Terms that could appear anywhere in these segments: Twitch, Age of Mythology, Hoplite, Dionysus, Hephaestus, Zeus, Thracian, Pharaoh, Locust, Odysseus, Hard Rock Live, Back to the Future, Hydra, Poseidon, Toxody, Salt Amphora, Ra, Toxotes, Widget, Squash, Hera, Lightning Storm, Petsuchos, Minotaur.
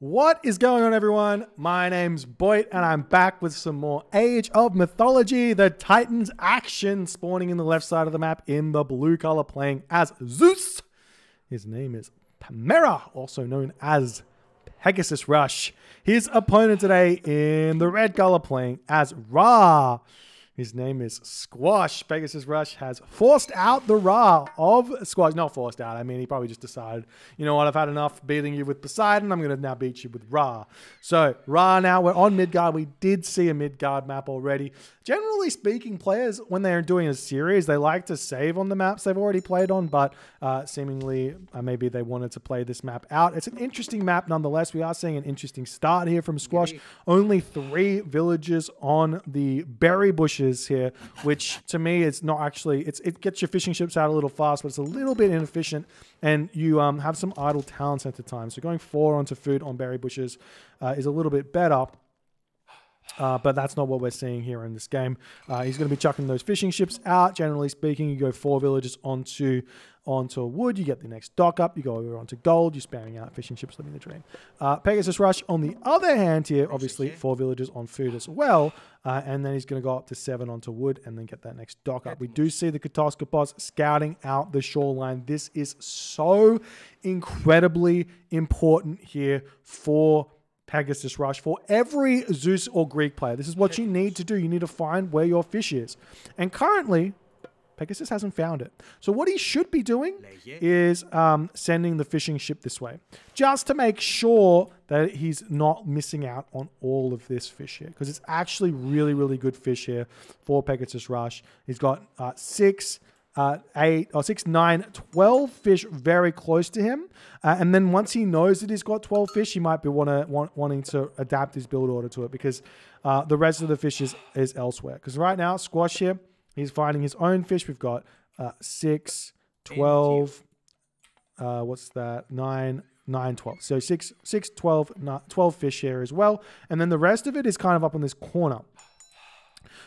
What is going on, everyone? My name's Boyd and I'm back with some more Age of Mythology, the Titans action, spawning in the left side of the map in the blue color, playing as Zeus. His name is Hera, also known as Pegasus Rush. His opponent today in the red color, playing as Ra. His name is Squash. Pegasus Rush has forced out the Ra of Squash. Not forced out. I mean, he probably just decided, you know what? I've had enough beating you with Poseidon. I'm going to now beat you with Ra. So Ra now, we're on Midgard. We did see a Midgard map already. Generally speaking, players, when they're doing a series, they like to save on the maps they've already played on, but seemingly maybe they wanted to play this map out. It's an interesting map nonetheless. We are seeing an interesting start here from Squash. Only 3 villages on the berry bushes here, which to me is not actually, it gets your fishing ships out a little fast, but it's a little bit inefficient, and you have some idle town center time. So going 4 onto food on berry bushes is a little bit better, but that's not what we're seeing here in this game. He's going to be chucking those fishing ships out. Generally speaking, you go 4 villages onto wood, you get the next dock up, you go over onto gold, you're sparing out fishing ships, living the dream. Pegasus Rush, on the other hand here, obviously 4 villagers on food as well, and then he's going to go up to 7 onto wood and then get that next dock up. We do see the Katoskopos scouting out the shoreline. This is so incredibly important here for Pegasus Rush, for every Zeus or Greek player. This is what you need to do. You need to find where your fish is. And currently, Pegasus hasn't found it. So what he should be doing is sending the fishing ship this way, just to make sure that he's not missing out on all of this fish here, because it's actually really, really good fish here for Pegasus Rush. He's got 6, 9, 12 fish very close to him, and then once he knows that he's got 12 fish, he might be wanting to adapt his build order to it, because the rest of the fish is elsewhere. Because right now, Squash here, he's finding his own fish. We've got 6, 12, 9, 12. So 6, 12 fish here as well. And then the rest of it is kind of up on this corner.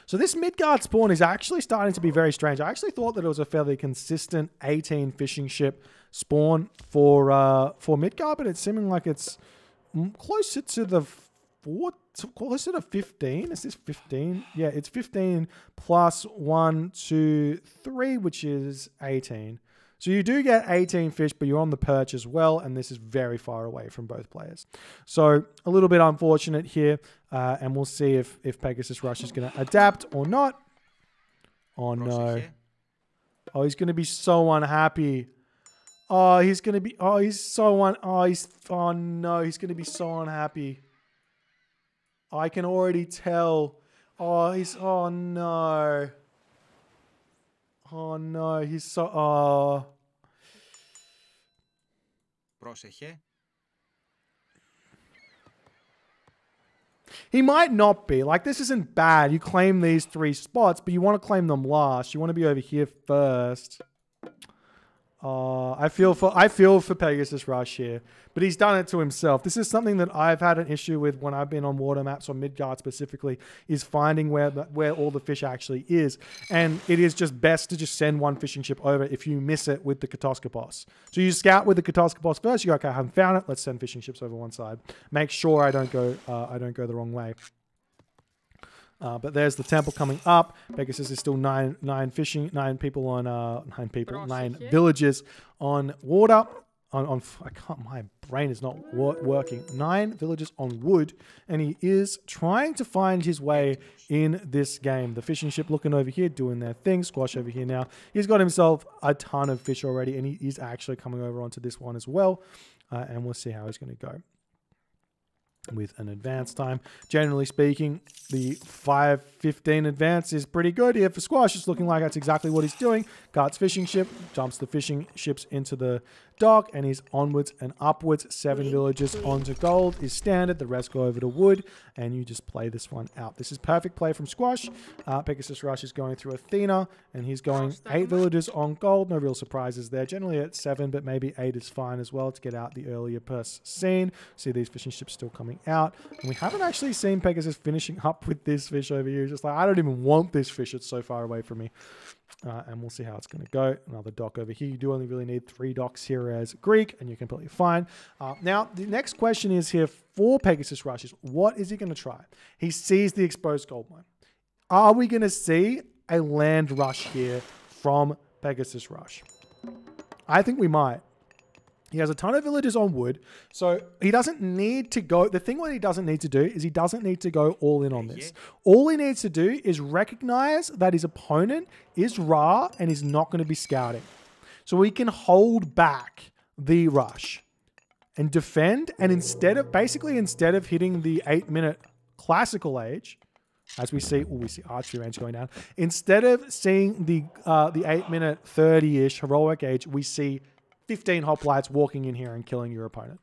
So this Midgard spawn is actually starting to be very strange. I actually thought that it was a fairly consistent 18 fishing ship spawn for Midgard, but it's seeming like it's closer to the 14. So closer to 15. Is this 15? Yeah, it's 15 plus 1, 2, 3, which is 18. So you do get 18 fish, but you're on the perch as well, and this is very far away from both players. So a little bit unfortunate here, and we'll see if Pegasus Rush is going to adapt or not. Oh, no. Oh, he's going to be so unhappy. Oh, he's going to be... Oh, he's so... Oh, no. He's going to be so unhappy. I can already tell. Oh, he's... Oh, no. Oh, no. He's so... Oh. He might not be. Like, this isn't bad. You claim these 3 spots, but you want to claim them last. You want to be over here first. I feel for Pegasus Rush here, but he's done it to himself. This is something that I've had an issue with when I've been on water maps, on Midgard specifically, is finding where all the fish actually is. And it is just best to just send one fishing ship over if you miss it with the Katoskopos. So you scout with the Katoskopos first. You go, okay, I haven't found it. Let's send fishing ships over one side. Make sure I don't go the wrong way. But there's the temple coming up. Pegasus is still nine villages on water. I can't. My brain is not working. 9 villages on wood, and he is trying to find his way in this game. The fishing ship looking over here, doing their thing. Squash over here now. He's got himself a ton of fish already, and he is actually coming over onto this one as well. And we'll see how he's going to go with an advance time. Generally speaking, the 5:15 advance is pretty good here for Squash. It's looking like that's exactly what he's doing. Carts fishing ship, jumps the fishing ships into the dock, and he's onwards and upwards. 7 villages onto gold is standard. The rest go over to wood, and you just play this one out. This is perfect play from Squash. Pegasus Rush is going through Athena, and he's going 8 villages on gold. No real surprises there. Generally at 7, but maybe 8 is fine as well to get out the earlier purse scene. See these fishing ships still coming out, and we haven't actually seen Pegasus finishing up with this fish over here. Just like, I don't even want this fish, it's so far away from me. and we'll see how it's going to go. Another dock over here. You do only really need 3 docks here as Greek, and you're completely fine. Now, the next question is here for Pegasus Rush is, what is he going to try? He sees the exposed gold mine. Are we going to see a land rush here from Pegasus Rush? I think we might. He has a ton of villages on wood, so he doesn't need to go. The thing what he doesn't need to do is he doesn't need to go all in on this. All he needs to do is recognize that his opponent is Ra and is not going to be scouting. So he can hold back the rush and defend. And instead of hitting the 8-minute classical age, as we see, we see archery range going down. Instead of seeing the 8-minute 30-ish heroic age, we see 15 hoplites walking in here and killing your opponent.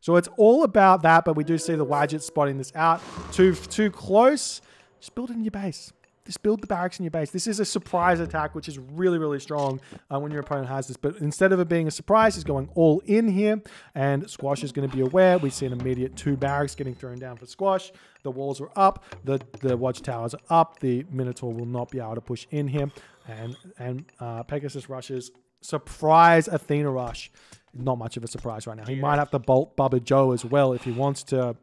So it's all about that, but we do see the Widget spotting this out. Too close. Just build it in your base. Just build the barracks in your base. This is a surprise attack, which is really, really strong when your opponent has this. But instead of it being a surprise, he's going all in here. And Squash is going to be aware. We see an immediate 2 barracks getting thrown down for Squash. The walls are up. The watchtowers are up. The Minotaur will not be able to push in here. And Pegasus rushes. Surprise Athena rush. Not much of a surprise right now. He might have to bolt Bubba Joe as well if he wants to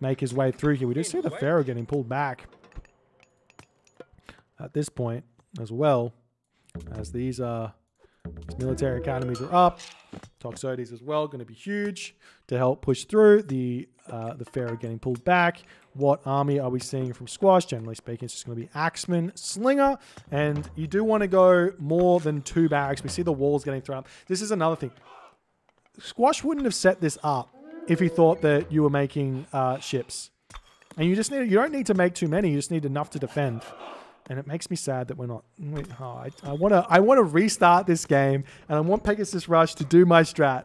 make his way through here. We do see the Pharaoh getting pulled back at this point as well, as these military academies are up. Toxotes as well, going to be huge to help push through. The Pharaoh getting pulled back. What army are we seeing from Squash? Generally speaking, it's just going to be Axeman, Slinger, and you do want to go more than 2 barracks. We see the walls getting thrown up. This is another thing. Squash wouldn't have set this up if he thought that you were making ships. And you don't need to make too many. You just need enough to defend. And it makes me sad that we're not. I want to restart this game, and I want Pegasus Rush to do my strat.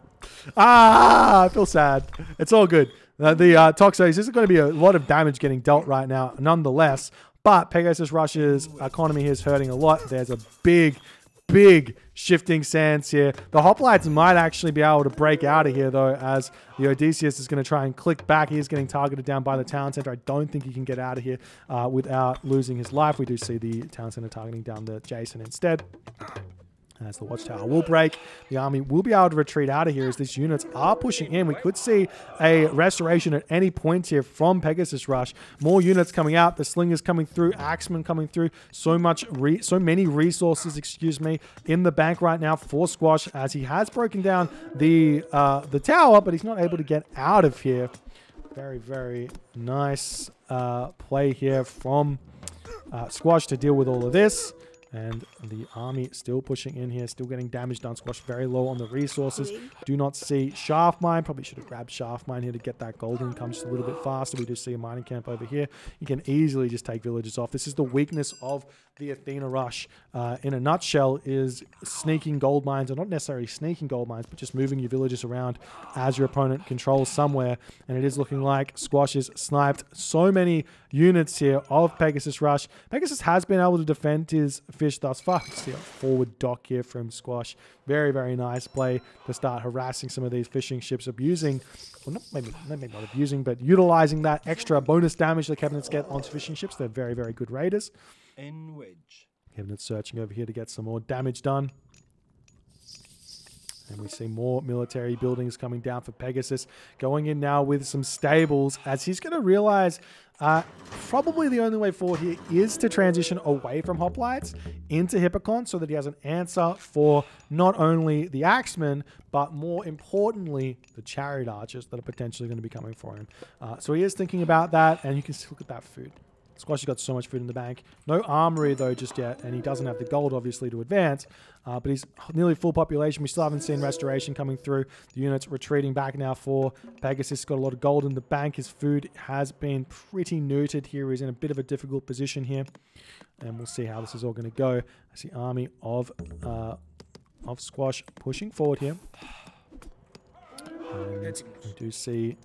I feel sad. It's all good. The Toxotes, this is going to be a lot of damage getting dealt right now, nonetheless. But Pegasus Rush's economy here is hurting a lot. There's a big shifting sands here. The Hoplites might actually be able to break out of here, though, as the Odysseus is going to try and click back. He is getting targeted down by the town center. I don't think he can get out of here without losing his life. We do see the town center targeting down the Jason instead. As the watchtower will break, the army will be able to retreat out of here as these units are pushing in. We could see a restoration at any point here from Pegasus Rush. More units coming out, the Slingers coming through, Axemen coming through. So many resources, excuse me, in the bank right now for Squash, as he has broken down the tower, but he's not able to get out of here. Very, very nice play here from Squash to deal with all of this. And the army still pushing in here, still getting damage done. Squash very low on the resources. Do not see Shaft Mine. Probably should have grabbed Shaft Mine here to get that gold income just a little bit faster. We do see a mining camp over here. You can easily just take villages off. This is the weakness of the Athena Rush in a nutshell, is sneaking gold mines, or not necessarily sneaking gold mines, but just moving your villages around as your opponent controls somewhere. And it is looking like Squash is sniped so many units here of Pegasus Rush. Pegasus has been able to defend his fish thus far. Let's see a forward dock here from Squash. Very, very nice play to start harassing some of these fishing ships, abusing, well, not, maybe not abusing, but utilizing that extra bonus damage the cabinets get onto fishing ships. They're very, very good raiders. Cabinets searching over here to get some more damage done. And we see more military buildings coming down for Pegasus. Going in now with some stables, as he's going to realize probably the only way forward here is to transition away from Hoplites into Hippocon, so that he has an answer for not only the Axemen, but more importantly, the Chariot Archers that are potentially going to be coming for him. So he is thinking about that, and you can look at that food. Squash has got so much food in the bank. No armory, though, just yet. And he doesn't have the gold, obviously, to advance. But he's nearly full population. We still haven't seen restoration coming through. The units retreating back now for Pegasus. He's got a lot of gold in the bank. His food has been pretty neutered here. He's in a bit of a difficult position here. And we'll see how this is all going to go. I see army of Squash pushing forward here. And we do see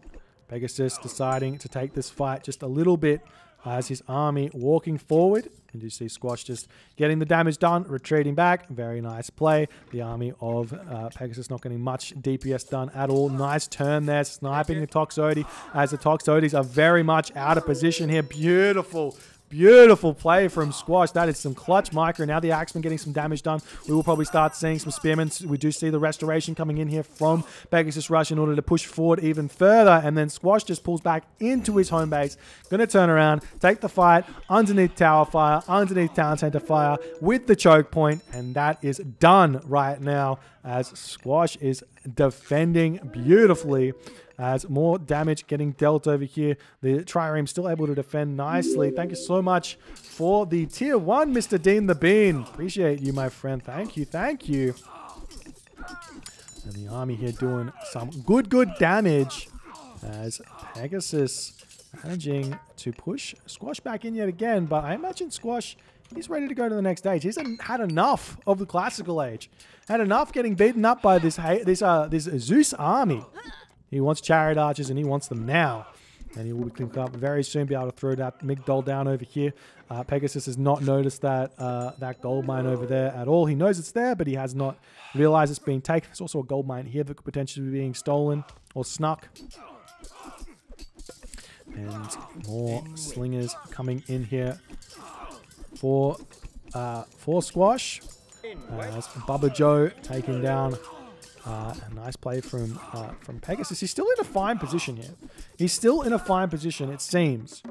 Pegasus deciding to take this fight just a little bit, as his army walking forward. And you see Squash just getting the damage done, retreating back. Very nice play. The army of Pegasus not getting much DPS done at all. Nice turn there, sniping the Toxody, as the Toxodes are very much out of position here. Beautiful, Beautiful play from Squash. That is some clutch micro. Now the Axeman getting some damage done. We will probably start seeing some Spearmen. We do see the Restoration coming in here from Pegasus Rush in order to push forward even further. And then Squash just pulls back into his home base. Going to turn around, take the fight underneath Tower Fire, underneath Town Center Fire with the choke point. And that is done right now as Squash is defending beautifully. As more damage getting dealt over here. The Trireme still able to defend nicely. Thank you so much for the tier 1, Mr. Dean the Bean. Appreciate you, my friend. Thank you, thank you. And the army here doing some good damage as Pegasus managing to push Squash back in yet again. But I imagine Squash, he's ready to go to the next age. He's had enough of the classical age. Had enough getting beaten up by this Zeus army. He wants chariot archers and he wants them now. And he will be clinked up very soon, be able to throw that Migdol down over here. Pegasus has not noticed that gold mine over there at all. He knows it's there, but he has not realized it's being taken. There's also a gold mine here that could potentially be being stolen or snuck. And more slingers coming in here for Squash. As Bubba Joe taken down. A nice play from Pegasus. He's still in a fine position here. He's still in a fine position, it seems.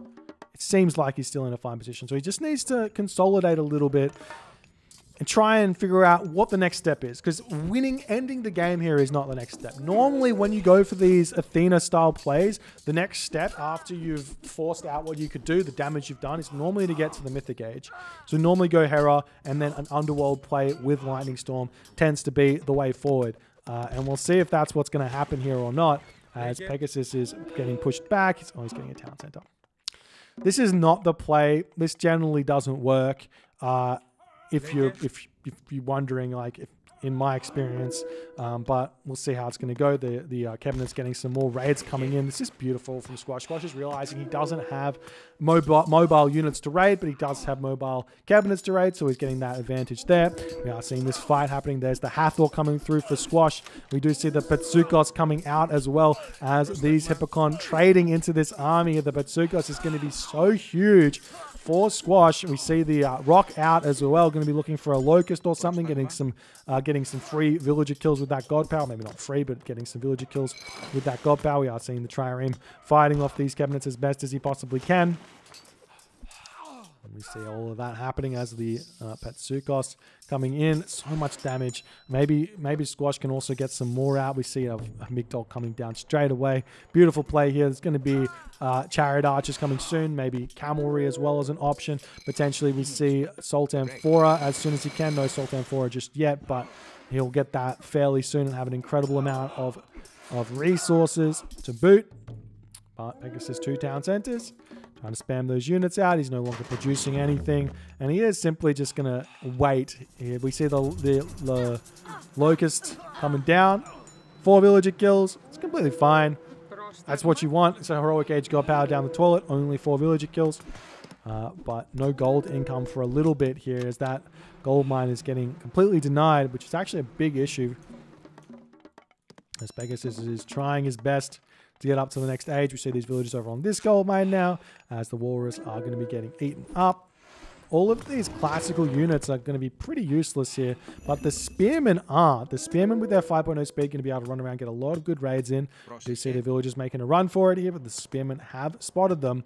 It seems like he's still in a fine position. So he just needs to consolidate a little bit and try and figure out what the next step is. Because ending the game here is not the next step. Normally, when you go for these Athena-style plays, the next step after you've forced out what you could do, the damage you've done, is normally to get to the Mythic Age. So normally go Hera, and then an Underworld play with Lightning Storm tends to be the way forward. And we'll see if that's what's going to happen here or not, as Pegasus is getting pushed back. He's always getting a town center. This is not the play. This generally doesn't work. If you're wondering, like, if, in my experience, but we'll see how it's going to go. The Kevin is getting some more raids coming in. This is beautiful from Squash. Squash is realizing he doesn't have mobile units to raid, but he does have mobile cabinets to raid, so he's getting that advantage there. We are seeing this fight happening. There's the Hathor coming through for Squash. We do see the Petsuchos coming out as well, as these Hippocon trading into this army. The Petsuchos is going to be so huge for Squash. We see the Rock out as well. Going to be looking for a Locust or something, getting some free villager kills with that God Power. Maybe not free, but getting some villager kills with that God Power. We are seeing the Trireme fighting off these cabinets as best as he possibly can. And we see all of that happening as the Petsuchos coming in. So much damage. Maybe Squash can also get some more out. We see a Migdol coming down straight away. Beautiful play here. There's going to be Chariot Archers coming soon. Maybe Camelry as well as an option. Potentially we see Salt Amphora as soon as he can. No Salt Amphora just yet, but he'll get that fairly soon and have an incredible amount of resources to boot. But Pegasus 2 town centers. Trying to spam those units out. He's no longer producing anything, and he is simply just going to wait. Here we see the Locust coming down. 4 villager kills. It's completely fine. That's what you want. It's a heroic age god power down the toilet. Only 4 villager kills. But no gold income for a little bit here, as that gold mine is getting completely denied, which is actually a big issue. As Pegasus is trying his best to get up to the next age. We see these villagers over on this gold mine now, as the walrus are going to be getting eaten up. All of these classical units are going to be pretty useless here, but the spearmen aren't. The spearmen with their 5.0 speed are going to be able to run around, get a lot of good raids in. We do see the villagers making a run for it here, but the spearmen have spotted them.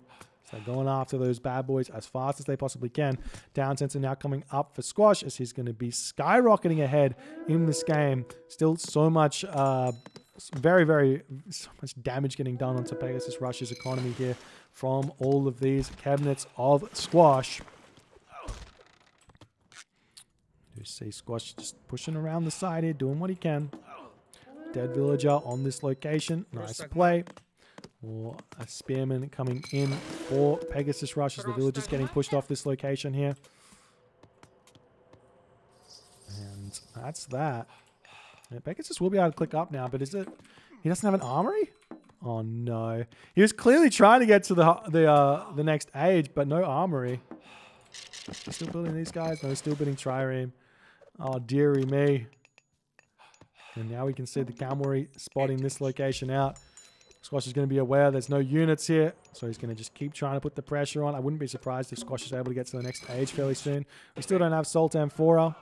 So they're going after those bad boys as fast as they possibly can. Down sensor now coming up for Squash, as he's going to be skyrocketing ahead in this game. Still so much... so much damage getting done onto Pegasus Rush's economy here from all of these cabinets of Squash. You see Squash just pushing around the side here, doing what he can. Dead villager on this location. Nice play. Or a spearman coming in for Pegasus Rush as the villagers getting pushed off this location here. And that's that. Yeah, Pegasus will be able to click up now, but is it... He doesn't have an armory? Oh, no. He was clearly trying to get to the next age, but no armory. Still building these guys? No, still building Trireme. Oh, dearie me. And now we can see the Camelry spotting this location out. Squash is going to be aware there's no units here, so he's going to just keep trying to put the pressure on. I wouldn't be surprised if Squash is able to get to the next age fairly soon. We still don't have Salt Amphora.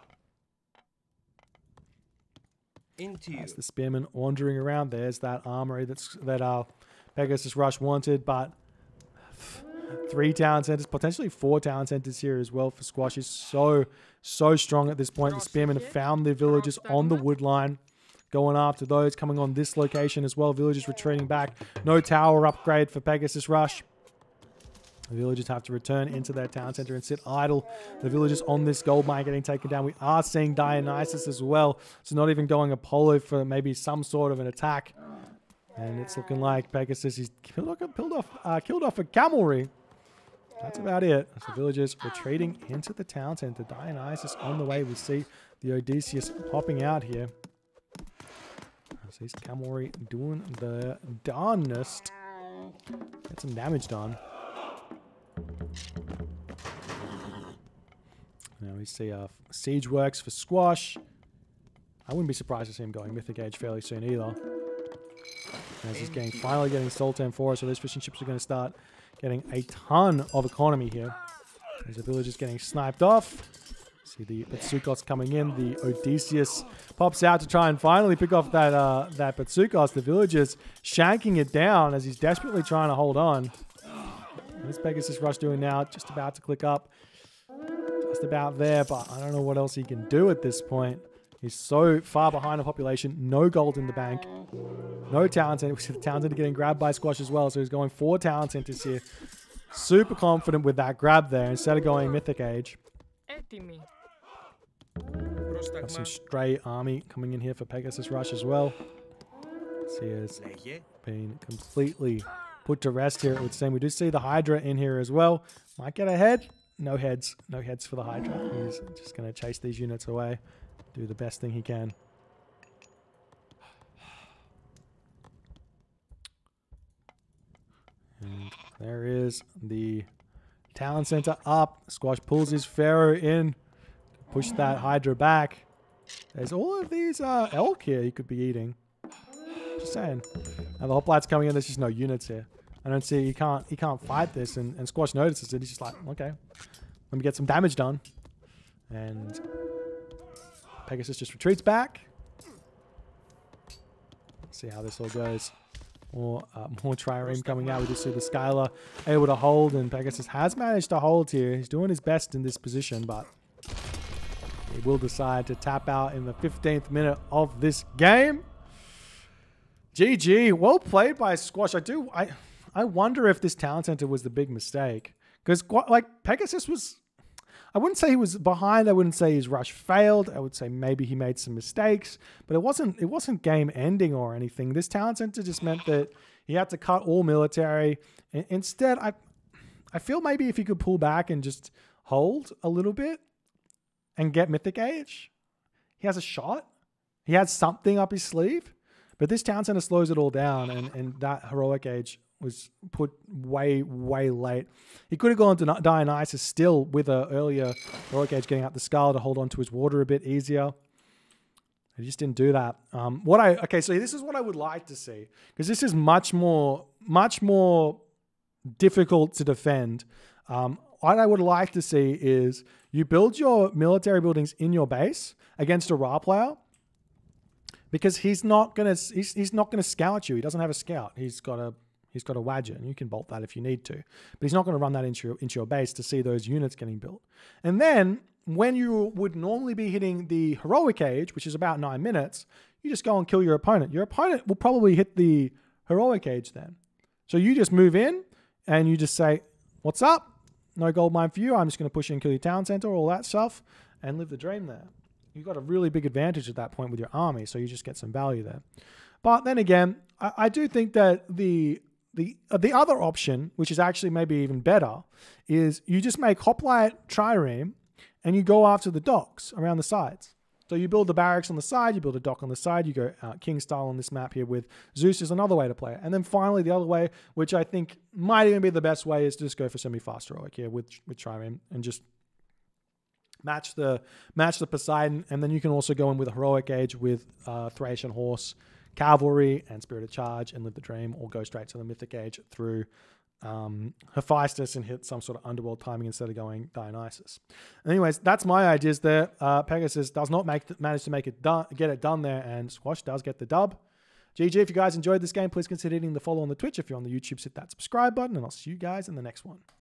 That's the Spearman wandering around. There's that armory that Pegasus Rush wanted, but three town centers, potentially four town centers here as well for Squash. Is so strong at this point. The Spearmen have found their villages on the wood line, going after those, coming on this location as well. Villagers retreating back. No tower upgrade for Pegasus Rush. The villagers have to return into their town center and sit idle. The villagers on this gold mine getting taken down. We are seeing Dionysus as well. So not even going Apollo for maybe some sort of an attack. And it's looking like Pegasus is killed off a Camelry. That's about it. So villagers retreating into the town center. Dionysus on the way. We see the Odysseus popping out here. So he's Camelry doing the darnest. Get some damage done. Now we see siege works for Squash. I wouldn't be surprised to see him going Mythic Age fairly soon either. As this game finally getting Salt Amphora, so those fishing ships are going to start getting a ton of economy here. As the village is getting sniped off. See the Petsuchos coming in. The Odysseus pops out to try and finally pick off that that Petsuchos. The villagers shanking it down as he's desperately trying to hold on. What is Pegasus Rush doing now? Just about to click up. Just about there, but I don't know what else he can do at this point. He's so far behind the population. No gold in the bank. No town center. The town center getting grabbed by Squash as well, so he's going four town centers here. Super confident with that grab there instead of going Mythic Age. Have some stray army coming in here for Pegasus Rush as well. He has been completely put to rest here, it would seem. We do see the Hydra in here as well. Might get a head. No heads. No heads for the Hydra. He's just going to chase these units away. Do the best thing he can. And there is the town center up. Squash pulls his Pharaoh in. Push that Hydra back. There's all of these elk here you could be eating. Just saying. Now the Hoplite's coming in. There's just no units here. I don't see. He can't fight this. And Squash notices it. He's just like, okay, let me get some damage done. And Pegasus just retreats back. Let's see how this all goes. More Trireme coming out. We just see the Skylar able to hold, and Pegasus has managed to hold here. He's doing his best in this position, but he will decide to tap out in the 15th minute of this game. GG. Well played by Squash. I wonder if this town center was the big mistake. Because, like, Pegasus was... I wouldn't say he was behind. I wouldn't say his rush failed. I would say maybe he made some mistakes. But it wasn't game ending or anything. This town center just meant that he had to cut all military. Instead, I feel maybe if he could pull back and just hold a little bit, and get Mythic Age. He has a shot. He has something up his sleeve. But this town center slows it all down. And that Heroic Age was put way, way late. He could have gone to Dionysus still with an earlier Heroic Age, getting out the Scarlet to hold on to his water a bit easier. He just didn't do that. Okay, so this is what I would like to see. Because this is much more difficult to defend. What I would like to see is you build your military buildings in your base against a Ra player, because he's not gonna scout you. He doesn't have a scout. He's got a Widget, and you can bolt that if you need to. But he's not gonna run that into your base to see those units getting built. And then when you would normally be hitting the Heroic Age, which is about 9 minutes, you just go and kill your opponent. Your opponent will probably hit the Heroic Age then. So you just move in and you just say, "What's up? No gold mine for you. I'm just going to push you and kill your town center," all that stuff, and live the dream there. You've got a really big advantage at that point with your army, so you just get some value there. But then again, I do think that the other option, which is actually maybe even better, is you just make Hoplite Trireme, and you go after the docks around the sides. So you build the barracks on the side, you build a dock on the side, you go king style on this map here with Zeus is another way to play it. And then finally the other way, which I think might even be the best way, is to just go for semi-fast heroic here with Trireme and just match the Poseidon. And then you can also go in with a Heroic Age with Thracian Horse, Cavalry and Spirited Charge and Live the Dream all go straight to the Mythic Age through Hephaestus and hit some sort of underworld timing instead of going Dionysus. Anyways, that's my ideas there. Pegasus does not manage to make it get it done there, and Squash does get the dub. GG, if you guys enjoyed this game, please consider hitting the follow on the Twitch. If you're on the YouTubes, hit that subscribe button, and I'll see you guys in the next one.